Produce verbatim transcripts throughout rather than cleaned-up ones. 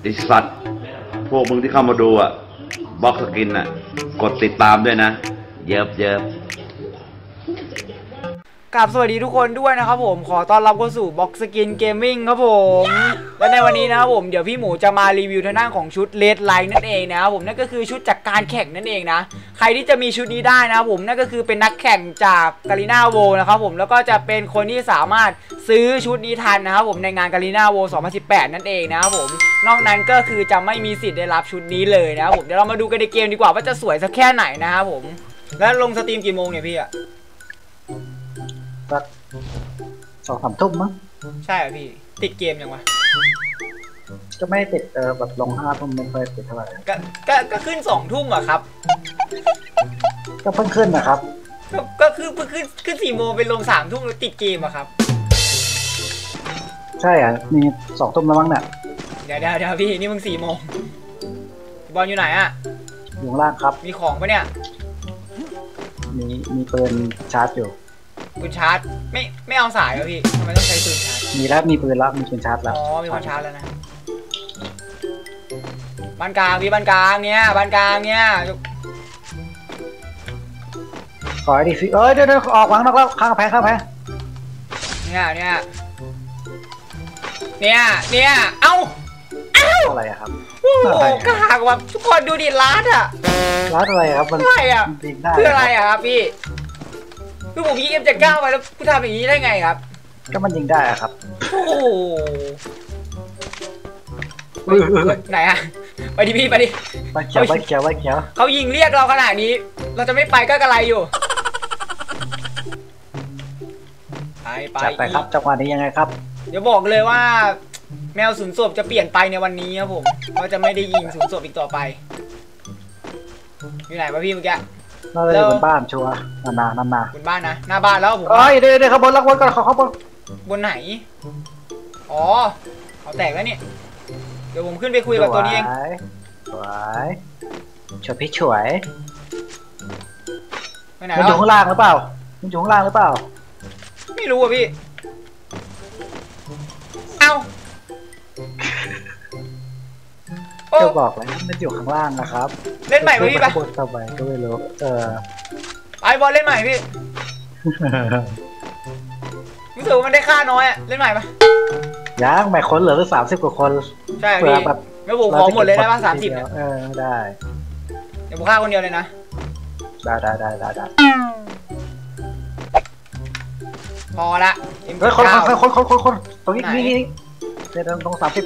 ไอ้สัตว์พวกมึงที่เข้ามาดูอ่ะบ็อกสกินอ่ะกดติดตามด้วยนะเย็บเย็บกลับสวัสดีทุกคนด้วยนะครับผมขอต้อนรับเข้าสู่ Box Skin Gaming ครับผมและในวันนี้นะครับผมเดี๋ยวพี่หมูจะมารีวิวทางด้านของชุด Red Line นั่นเองนะครับผมนั่นก็คือชุดจากการแข่งนั่นเองนะใครที่จะมีชุดนี้ได้นะครับผมนั่นก็คือเป็นนักแข่งจาก Garena World นะครับผมแล้วก็จะเป็นคนที่สามารถซื้อชุดนี้ทันนะครับผมในงาน Garena World สองพันสิบแปดนั่นเองนะครับผมนอกนั้นก็คือจะไม่มีสิทธิ์ได้รับชุดนี้เลยนะครับผมเดี๋ยวเรามาดูกันในเกมดีกว่าว่าจะสวยสักแค่ไหนนะครับผมแล้วลงสตรีมกี่โมงเนี่ยพี่อะก็สองสามทุ่มมั้งใช่พี่ติดเกมยังวะก็ไม่ติดเออแบบลงห้าทุ่มไม่ค่อยติดเท่าไหร่ก็ก็ก็ขึ้นสองทุ่มอะครับก็เพิ่งขึ้นนะครับก็คือเพิ่งขึ้นขึ้นสี่โมงไปลงสามทุ่มแล้วติดเกมอะครับใช่อ่ะมีสองทุ่มแล้วมั้งเนี่ยเดี๋ยวเดี๋ยวเดี๋ยวพี่นี่มึงสี่โมงบอลอยู่ไหนอะอยู่ล่างครับมีของปะเนี่ยมีมีปืนชาร์จอยู่ปืนชาร์จไม่ไม่เอาสายแล้วพี่ทำไมต้องใช้ปืนชาร์จมีแล้วมีปืนแล้วมีปืนชาร์จแล้วอ๋อมีปืนชาร์จแล้วนะบ้านกลางพี่บ้านกลางเนี้ยบ้านกลางเนี้ยขอดิสิเอ้ยเดี๋ยวเดี๋ยวออกหวังนอกแล้วข้างแพงข้างแพงเนี้ยเนี้ยเนี้ยเนี้ยเอ้าเอ้าอะไรอะครับโอ้กระหักแบบทุกคนดูดิลัดอะลัดอะไรครับมันอะไรอะคืออะไรอะครับพี่คือผมยิง เอ็ม เจ็ดสิบเก้า ไปแล้วกูทำอย่างนี้ได้ไงครับก็มันยิงได้อะครับโอ้โหไหนอะไปดิพี่ไปดิไปเขียวไปเขียวไปเขียวเขายิงเรียกเราขนาดนี้เราจะไม่ไปก็กระไรอยู่ไปไปไปครับจังหวะนี้ยังไงครับเดี๋ยวบอกเลยว่าแมวสูญศพจะเปลี่ยนไปในวันนี้ครับผมเราจะไม่ได้ยิงสูญศพอีกต่อไปอยู่ไหนวะพี่เมื่อกี้น่าจะบนบ้านชัวร์นานานานาบนบ้านนะหน้าบ้านแล้วผมเอ้ยเดี๋ยวเดี๋ยวเขาบนลักบนก่อนเขาเขาบนบนไหนอ๋อเขาแตกแล้วเนี่ยเดี๋ยวผมขึ้นไปคุยกับตัวนี้เองสวยฉวยพี่ฉวยไปไหนมันอยู่ข้างล่างหรือเปล่ามันอยู่ข้างล่างหรือเปล่าไม่รู้อ่ะพี่เอ้าก็บอกแล้วมันอยู่ข้างล่างนะครับเล่นใหม่ไหมพี่ปะต่อไปก็ไม่รู้เออไอบอลเล่นใหม่พี่รู้สึกว่ามันได้ค่าน้อยอะเล่นใหม่ปะยังใหม่คนเหลือคือสามสิบกว่าคนใช่พี่แล้วผมขอหมดเลยได้ป่ะสามสิบเออได้เดี๋ยวผมฆ่าคนเดียวเลยนะได้ได้ได้ได้พอละเฮ้ยคนคนคนคนคนตรงนี้นี่นี่เดี๋ยวตรงสามสิบ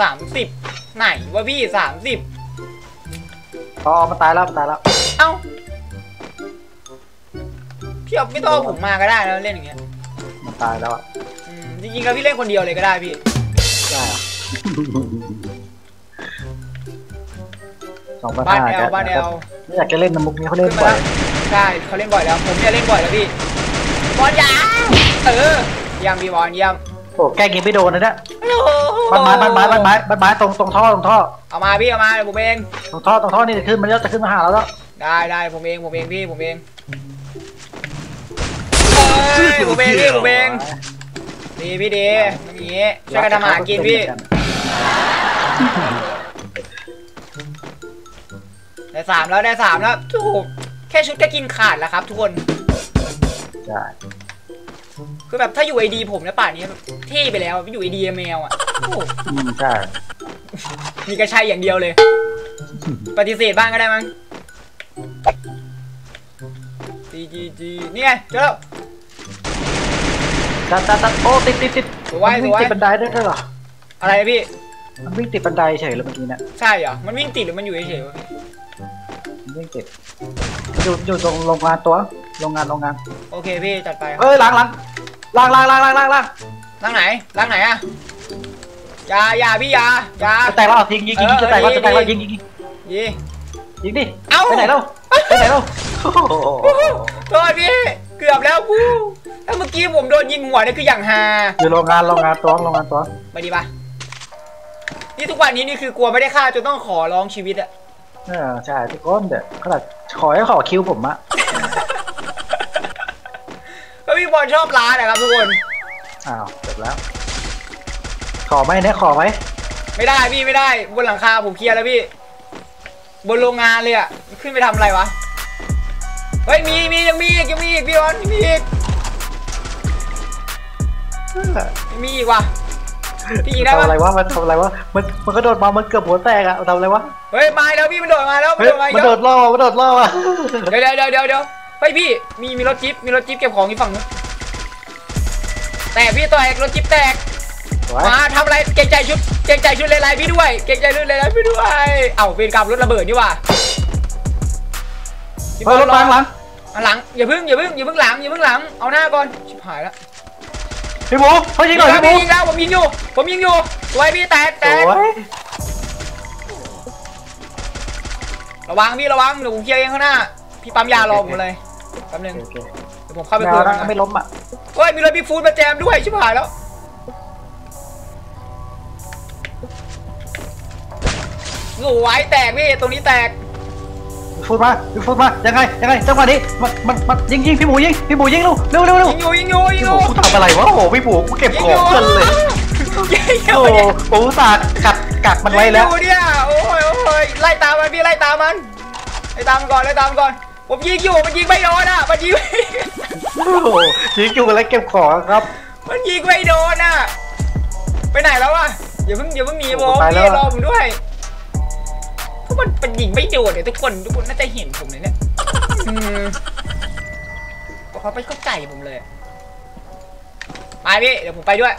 สามสิบไหนวะพี่สามสิบอ๋อมาตายแล้วมาตายแล้วเอ้าพี่เอาพี่โตผมมาก็ได้แล้วเล่นอย่างเงี้ยมาตายแล้วอ่ะจริงๆแล้วพี่เล่นคนเดียวเลยก็ได้พี่ได้สองบ้านแอลบ้านแอลไม่อยากจะเล่นน้ำมุกนี้เขาเล่นบ่อยได้เขาเล่นบ่อยแล้วผมจะเล่นบ่อยแล้วพี่บอลยาเออยามพี่บอลยามโอ้แกกินไม่โดนนะเนี่ยบ้านไม้บ้านไม้บ้านไม้บ้านไม้ตรงตรงท่อตรงท่อเอามาพี่เอามาผมเองตรงท่อตรงท่อนี่จะขึ้นมันจะขึ้นมาหาเราแล้วได้ได้ผมเองผมเองพี่ผมเองผมเองพี่ผมเองดีพี่ดีอย่างงี้ช่วยกันทำอาหารกินพี่ได้สามแล้วได้สามแล้วถูกแค่ชุดก็กินขาดแล้วครับทุกคนใช่คือแบบถ้าอยู่ไอดีผมนะป่านนี้เท่ไปแล้วอยู่ไอดีแมวอ่ะใช่มีกระชัยอย่างเดียวเลยปฏิเสธบ้างก็ได้มั้งจีจีจีนี่ไงเจอแล้วตัดตัดตัดโอ้ติดติดติดมันวิ่งติดบันไดได้ด้วยเหรออะไรพี่มันวิ่งติดบันไดเฉยเลยเมื่อกี้เนี่ยใช่เหรอมันวิ่งติดหรือมันอยู่เฉยมันวิ่งติดอยู่อยู่ตรงโรงงานตัวโรงงานโรงงานโอเคพี่จัดไปเอ้ยล้างล้างล้างล้างล้างล้างล้างล้างล้างไหนล้างไหนอะยายาพี่ยายาแต่เราทิ้งยิงยิงแต่เราจะแต่เรายิงยิงยิงยิงดิเอ้าไปไหนเราไปไหนเราโทษพี่เกือบแล้วกูแล้วเมื่อกี้ผมโดนยิงหัวนี่คืออย่างฮาอยู่โรงงานโรงงานตัวโรงงานตัวไปดีปะนี่ทุกวันนี้นี่คือกลัวไม่ได้ฆ่าจนต้องขอร้องชีวิตอะเออใช่ทุกคนเด็กขนาดขอให้ขอคิวผมอะก็พี่บอลชอบร้านนะครับทุกคนอ้าวจบแล้วขอไหมเนี่ยขอไหม ไม่ได้พี่ไม่ได้บนหลังคาผมเคลียร์แล้วพี่บนโรงงานเลยอ่ะขึ้นไปทำอะไรวะเฮ้ยมีมียังมีอีกยังมีอีกพี่ออนยังมีอีกยังมีอีกว่ะพี่ยิงได้ปะทำอะไรวะมันทำอะไรวะมันมันก็โดดมามันเกือบหัวแตกอ่ะทำอะไรวะเฮ้ยมาแล้วพี่มันโดดมาแล้วมันโดดมามันโดดล่อมันโดดล่ออ่ะเดี๋ยวเดี๋ยวเดี๋ยวเดี๋ยวเฮ้ยพี่มีมีรถจิ๊บมีรถจิ๊บเก็บของที่ฝั่งนู้นแตกพี่แตกรถจิ๊บแตกมาทำอะไรเกรงใจชุดเกรงใจชุดเลไลพี่ด้วยเกรงใจชุดเลไลพี่ด้วยเอ้าเป็นกลับรถระเบิดนี่ว่ะเฮ้ยรถบังหลังหลังอย่าพึ่งอย่าพึ่งอย่าพึ่งหลังอย่าพึ่งหลังเอาหน้าก่อนชิบหายแล้วพี่หมูเขายิงหน่อยพี่หมูยิงแล้วผมยิงอยู่ผมยิงอยู่ไว้พี่แตกแตกระวังพี่ระวังเดี๋ยวผมเคลียร์เองข้างหน้าพี่ปั๊มยารอผมเลยแป๊บนึงเดี๋ยวผมเข้าไปคุยกันไม่ล้มอ่ะเฮ้ยมีรถบิ๊กฟูดมาแจมด้วยชิบหายแล้วหนูไว้แตกพี่ตรงนี้แตกฟูดมาฟูดมายังไงยังไงจังหวะนี้มันมันมันยิงยิงพี่หมูยิงพี่หมูยิงลูกเร็วเร็วเร็วยิงอยู่ยิงอยู่ยิงอยู่กูทำอะไรวะโอ้พี่หมูกูเก็บของเกินเลยโอ้โหสาดกัดกัดมันไว้แล้วเนี่ยโอ้ยโอ้ยไล่ตามมันพี่ไล่ตามมันไล่ตามก่อนไล่ตามก่อนผมยิงอยู่มันยิงไม่โดนอ่ะมันยิงยิงอยู่แล้วเก็บของครับมันยิงไม่โดนอ่ะไปไหนแล้ววะอย่าเพิ่งอย่าเพิ่งหนีผมพี่รอผมด้วยก็มันเป็นหญิงไม่โดดเนี่ยทุกคนทุกคนน่าจะเห็นผมเลยเนี่ยเขาไปเขาไก่ผมเลยไปพี่เดี๋ยวผมไปด้วย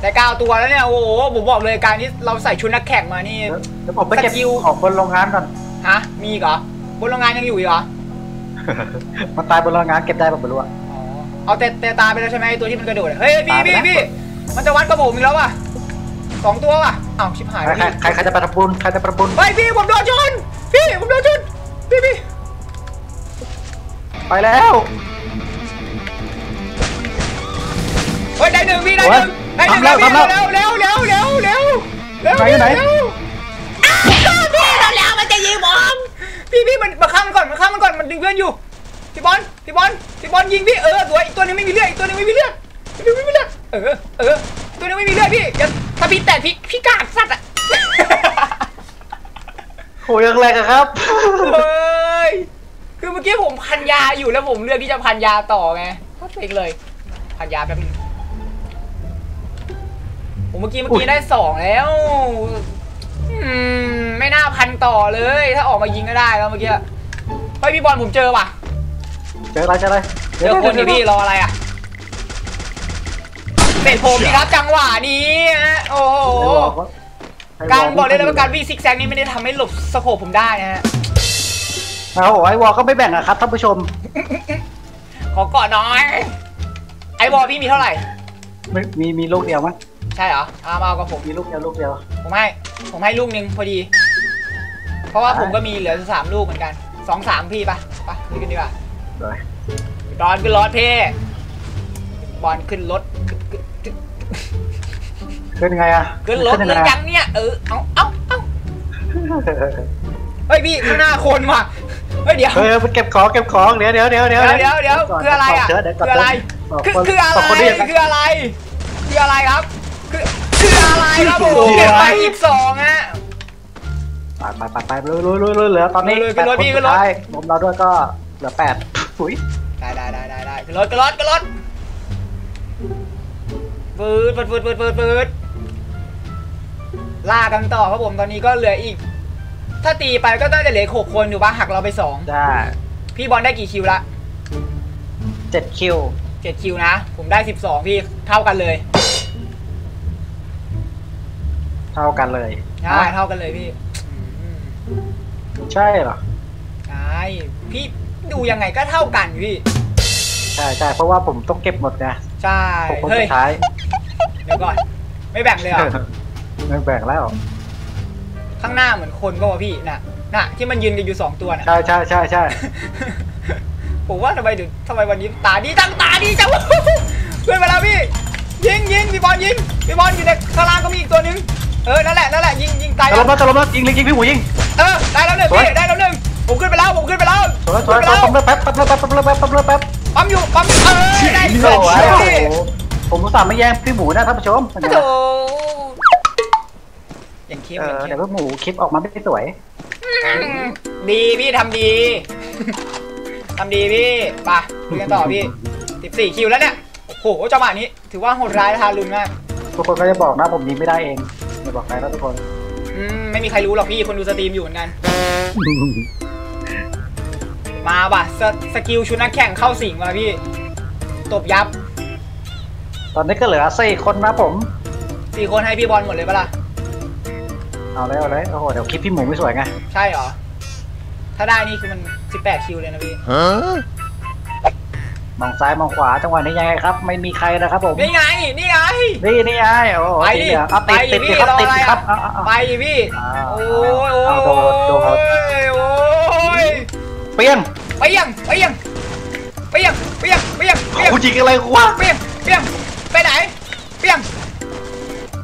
แต่เก้าตัวแล้วเนี่ยโอ้โหผมบอกเลยการที่เราใส่ชุดนักแข่งมานี่แล้วผมไปเก็บของบนโรงงานก่อนฮะมีเหรอบนโรงงานยังอยู่เหรอมันตายบนโรงงานเก็บได้ผมไม่รู้อะอ๋อเอาแต่แต่ตายไปแล้วใช่ไหมตัวที่มันกระโดดเฮ้ยพี่พี่พี่มันจะวัดกระผมอีกแล้วอะสองตัวว่ะอ้าวชิบหายแล้วใครใครจะประปุนใครจะประปุนไปพี่ผมโดนชนพี่ผมโดนชนพี่พี่ไปแล้วเฮ้ยได้หนึ่งพี่ได้หนึ่งได้หนึ่งแล้วพี่เร็วเร็วเร็วเร็วเร็วเร็วไปไหนพี่เราแล้วมันจะยิงบอมพี่พี่มันมาข้ามมันก่อนมาข้ามมันก่อนมันดึงเพื่อนอยู่พี่บอลพี่บอลพี่บอลยิงพี่เออสวยอีกตัวนึงไม่มีเลือดอีกตัวนึงไม่มีเลือดไม่มีเลือดเออเออตัวนึงไม่มีเลือดพี่ถ้าพี่แตกพี่พี่กาดสัตว์อ่ะโหยังแรงอะครับเฮ้ยคือเมื่อกี้ผมพันยาอยู่แล้วผมเลือกที่จะพันยาต่อไงโคตรเจ๋งเลยพันยาแป๊บนึงผมเมื่อกี้เมื่อกี้ได้สองแล้วไม่น่าพันต่อเลยถ้าออกมายิงก็ได้แล้วเมื่อกี้เฮ้ยพี่บอลผมเจอว่ะเจออะไรเจออะไรเจอคนที่พี่รออะไรอ่ะเป็นผมนี่ครับจังหวะนี้โอ้โหการบอกเลยนะว่าการวิ่งซิกแซกนี้ไม่ได้ทำให้หลบสโคปผมได้นะฮะเอาไอวอลก็ไม่แบ่งอะครับท่านผู้ชมขอเกาะน้อยไอวอลพี่มีเท่าไหร่มีมีลูกเดียวมั้ยใช่เหรอเอามาเอากับผมมีลูกเดียวลูกเดียวผมให้ผมให้ลูกนึงพอดีเพราะว่าผมก็มีเหลือสามลูกเหมือนกันสองสามพี่ปะปะนี่กันดีกว่าดอนขึ้นรถเพ่บอลขึ้นรถขึ้นไงอะขึ้นรถเลยยังเนี่ยเออเอาเอาเอาเฮ้ยพี่ข้างหน้าคนว่ะเฮ้ยเดี๋ยวเฮ้ยมันเก็บของเก็บของเดี๋ยวเดี๋ยวเดี๋ยวเดี๋ยวเดี๋ยวเดี๋ยวคืออะไรอะคืออะไรคืออะไรคืออะไรคืออะไรครับคือคืออะไรครับผมเก็บไปอีกสองฮะไปไปไปลุยลุยลุยลุยเหลือตอนนี้แปดคนได้ผมเราด้วยก็เหลือแปดอุ้ยได้ได้ได้ได้ได้ขึ้นรถขึ้นรถขึ้นรถปืดปืดปืดปืดปืดปืดลากกันต่อครับผมตอนนี้ก็เหลืออีกถ้าตีไปก็ต้องจะเหลือหกคนอยู่บ้างหักเราไปสองได้พี่บอลได้กี่คิวละเจ็ดคิวเจ็ดคิวนะผมได้สิบสองพี่เท่ากันเลยเท่ากันเลยใช่เท่ากันเลยพี่ใช่เหรอใช่พี่ดูยังไงก็เท่ากันพี่ใช่ใช่เพราะว่าผมต้องเก็บหมดนะใช่เฮ้ยเดี๋ยวก่อนไม่แบ่งเลยอ่ะไม่แบ่งแล้วข้างหน้าเหมือนคนก็ว่าพี่น่ะน่ะที่มันยืนกันอยู่สองตัวน่ะใช่ใช่ใช่ใช่ผมว่าทำไมถึงทำไมวันนี้ตาดีจังตาดีจังเพื่อนมาแล้วพี่ยิงยิงพี่บอลยิงพี่บอลอยู่ในข้างล่างก็มีอีกตัวนึงเออนั่นแหละนั่นแหละยิงยิงตายแล้วตลบแล้วตลบแล้วยิงเลยยิงพี่หมูยิงเออได้แล้วหนึ่งพี่ได้แล้วหนึ่งผมขึ้นไปแล้วผมขึ้นไปแล้วปั๊มแป๊บปั๊มแป๊บปั๊มแป๊บปั๊มแป๊บปั๊มแป๊บปั๊มอยู่ปั๊มเออได้เกิดเชี่ยวผมรู้สึกไม่แย่งพี่หมูนะท่านผู้ชมโอ้ อย่างคลิปอย่างคลิปแต่ว่าหมูคลิปออกมาไม่สวยดีพี่ทำดีทำดีพี่ไปดูกันต่อพี่สิบสี่คิวแล้วเนี่ยโอ้โหจังหวะนี้ถือว่าโหดร้ายทารุณมากทุกคนก็จะบอกนะผมยิงไม่ได้เองไม่บอกใครนะทุกคนอืมไม่มีใครรู้หรอกพี่คนดูสตรีมอยู่เหมือนกันมาว่ะสกิลชุดนักแข่งเข้าสิงมาพี่ตบยับตอนนี้ก็เหลือสี่คนนะผมสี่คนให้พี่บอลหมดเลยปะล่ะเอาเลยเอาเลยโอ้โหเดี๋ยวคลิปพี่หมูไม่สวยไงใช่หรอถ้าได้นี่คือมันสิบแปดคิวเลยนะพี่มองซ้ายมองขวาจังหวะนี้ยังไงครับไม่มีใครนะครับผมนี่ไงนี่ไงนี่นี่ไงโอ้ไปดิไปดิพี่รออะไรครับไปดิพี่โอ้ยโอ้ยโอ้ยเปียงเปียงเปียงเปียงเปียงเปียงเปียงกูจีกอะไรกูวะเปียงเปียงไปไหนเปียง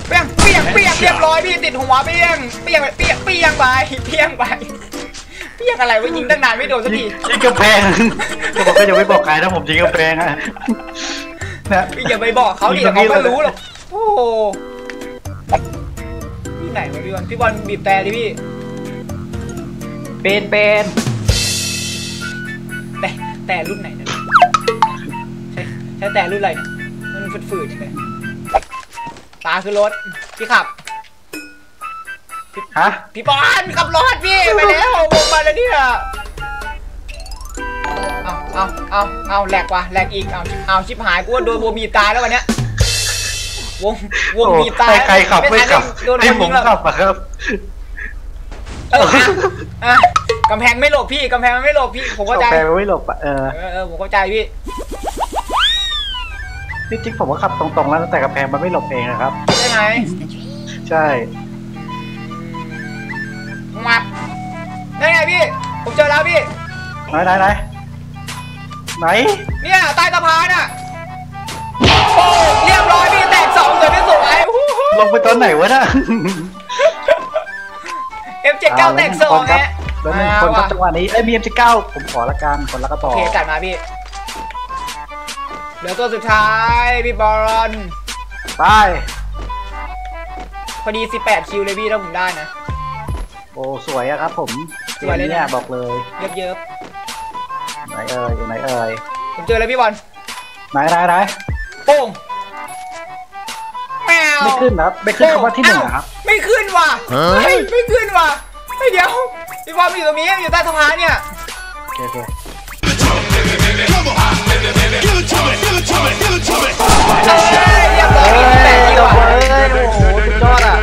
เปียงเปียงเปียงเรียบร้อยพี่ติดหัวเปียงเปียงเปียงเปียงไปเปียงไปเรียกอะไรว่ายิงตั้งนานไม่โดนสักทียิงกระเพงผมก็ยังไม่บอกใครนะผมยิงกระเพงนะพี่อย่าไปบอกเขาดิเขาไม่รู้หรอกโอ้พี่ไหนวะพี่บอลพี่บอลบีบแต่ดิพี่เป็นเป็นแต่แต่รุ่นไหนนะใช่ใช่แต่รุ่นอะไรมันฝืดๆเลยตาคือรถพี่ขับฮะพี่บอลขับรถพี่ไปแล้วผมมาแล้วเนี่ยเอาเอาเอาเอาแหลกว่ะแหลกอีกเอาเอาชิบหายกูว่าโดนวงบีบตายแล้ววันเนี้ยวงวงบีบตายใครขับไม่ขับไอ้ผมขับอะครับเอออะกำแพงไม่หลบพี่กำแพงมันไม่หลบพี่ผมเข้าใจกำแพงมันไม่หลบอะเออเออผมเข้าใจพี่ที่จริงผมก็ขับตรงๆแล้วแต่กำแพงมันไม่หลบเองนะครับใช่ไหมใช่มาได้ไงพี่ผมเจอแล้วพี่ไหนไหนไหนไหนเนี่ยใต้สะพานอ่ะเรียบร้อยพี่แตกสองสวยไม่สวยลงไปตอนไหนวะน่ะ เอ็ม เจ็ดสิบเก้า แตกสองฮะแล้วหนึ่งคนครับจังหวะนี้ไอ้มี เอ็ม เจ็ดสิบเก้า ผมขอละกันคนละกระป๋องโอเคจัดมาพี่เหลือตัวสุดท้ายพี่บอลไปพอดีสิบแปดคิวเลยพี่ถ้าผมได้นะโอ้สวยอะครับผมสวยเลยเนี่ยบอกเลยเยอะเยอะไหนเอ่ยอยู่ไหนเอ่ยผมเจอแล้วพี่บอลไหนไหนไหนโป่งแมวไม่ขึ้นครับไม่ขึ้นคำว่าที่หนึ่งครับไม่ขึ้นว่ะไม่ไม่ขึ้นว่ะเดี๋ยวพี่บอลอยู่ตรงนี้อยู่ใต้สะพานเนี่ยโอเคโอเคเรียบร้อยแปดดีกว่าโอ้โหสุดยอดอะ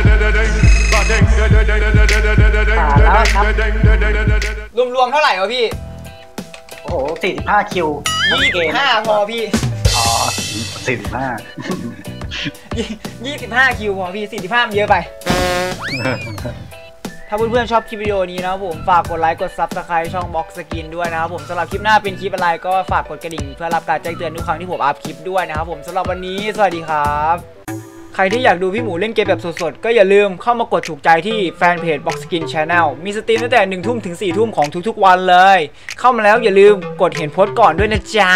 รวมๆเท่าไหร่วะพี่โอ้โหสี่สิบห้าคิวยี่สิบห้าพอพี่อ๋อสี่สิบห้ายี่สิบห้าคิวพอพี่สี่สิบห้ามันเยอะไปถ้าเพื่อนๆชอบคลิปวิดีโอนี้นะผมฝากกดไลค์กดซับสไครต์ช่อง Box Skin ด้วยนะครับผมสำหรับคลิปหน้าเป็นคลิปอะไรก็ฝากกดกระดิ่งเพื่อรับการแจ้งเตือนทุกครั้งที่ผมอัพคลิปด้วยนะครับผมสำหรับวันนี้สวัสดีครับใครที่อยากดูพี่หมูเล่นเกมแบบสดๆก็อย่าลืมเข้ามากดถูกใจที่แฟนเพจ Box Skin Channel มีสตรีมตั้งแต่หนึ่งทุ่มถึงสี่ทุ่มของทุกๆวันเลยเข้ามาแล้วอย่าลืมกดเห็นโพสต์ก่อนด้วยนะจ๊ะ